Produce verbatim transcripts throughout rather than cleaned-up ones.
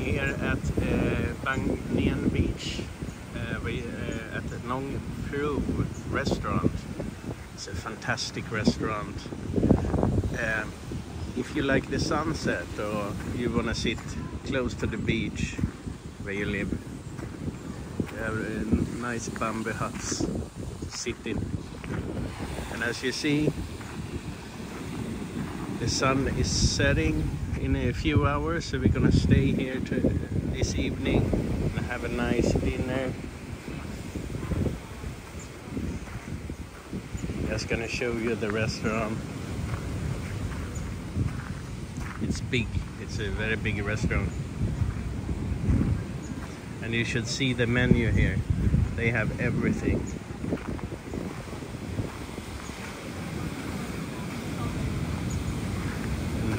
here at uh, Bang Niang beach, uh, we, uh, at the Nong Prew restaurant. It's a fantastic restaurant. Uh, if you like the sunset or you want to sit close to the beach where you live, there are nice bamboo huts to sit in. And as you see, the sun is setting in a few hours, so we're gonna stay here to this evening and have a nice dinner. Just gonna show you the restaurant. It's big, it's a very big restaurant. And you should see the menu here. They have everything.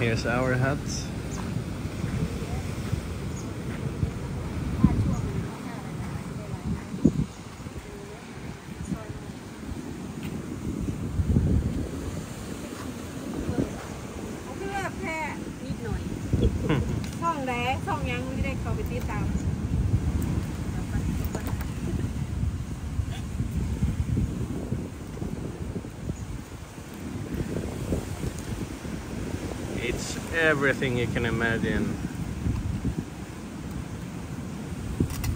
Here's our hut. It's everything you can imagine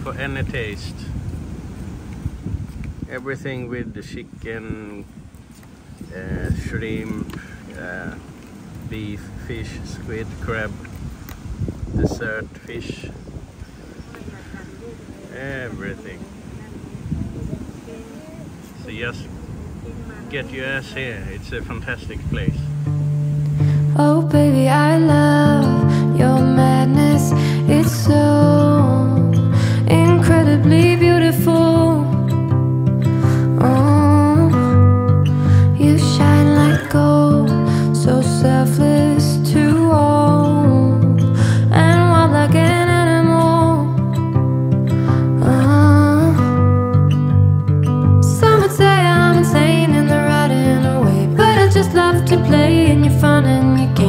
for any taste. Everything with the chicken, uh, shrimp, uh, beef, fish, squid, crab, dessert, fish, everything. So just get your ass here, it's a fantastic place. Oh baby, I love your madness. It's so incredibly beautiful. Oh, you shine like gold, so selfless to all, and wild like an animal. Oh, some would say I'm insane and they're riding away, but I just love to play and you're fun and you